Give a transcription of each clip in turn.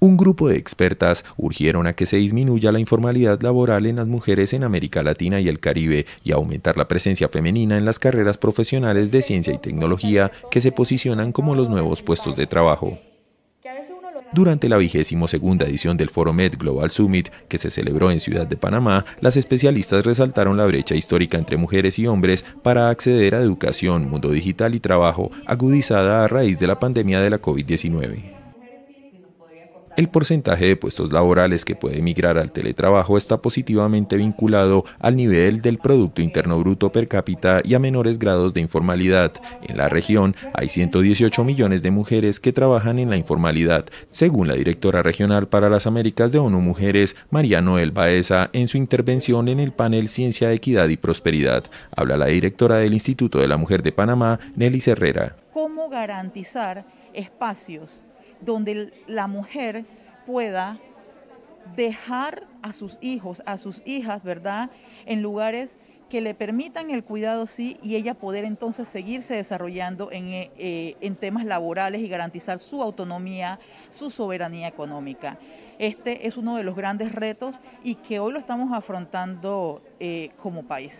Un grupo de expertas urgieron a que se disminuya la informalidad laboral en las mujeres en América Latina y el Caribe y aumentar la presencia femenina en las carreras profesionales de ciencia y tecnología que se posicionan como los nuevos puestos de trabajo. Durante la 22ª edición del ForoMET Global Summit, que se celebró en Ciudad de Panamá, las especialistas resaltaron la brecha histórica entre mujeres y hombres para acceder a educación, mundo digital y trabajo, agudizada a raíz de la pandemia de la COVID-19. El porcentaje de puestos laborales que puede migrar al teletrabajo está positivamente vinculado al nivel del Producto Interno Bruto per cápita y a menores grados de informalidad. En la región hay 118 millones de mujeres que trabajan en la informalidad, según la directora regional para las Américas de ONU Mujeres, María Noel Baeza, en su intervención en el panel Ciencia, Equidad y Prosperidad. Habla la directora del Instituto de la Mujer de Panamá, Nelly Herrera. ¿Cómo garantizar espacios donde la mujer pueda dejar a sus hijos, a sus hijas, ¿verdad?, en lugares que le permitan el cuidado, sí, y ella poder entonces seguirse desarrollando en temas laborales y garantizar su autonomía, su soberanía económica? Este es uno de los grandes retos y que hoy lo estamos afrontando como país.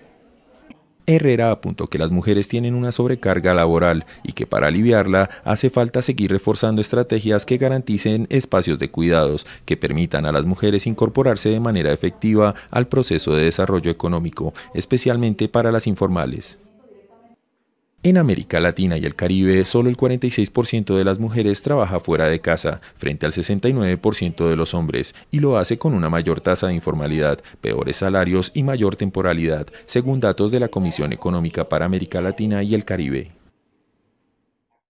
Herrera apuntó que las mujeres tienen una sobrecarga laboral y que para aliviarla hace falta seguir reforzando estrategias que garanticen espacios de cuidados, que permitan a las mujeres incorporarse de manera efectiva al proceso de desarrollo económico, especialmente para las informales. En América Latina y el Caribe, solo el 46% de las mujeres trabaja fuera de casa, frente al 69% de los hombres, y lo hace con una mayor tasa de informalidad, peores salarios y mayor temporalidad, según datos de la Comisión Económica para América Latina y el Caribe.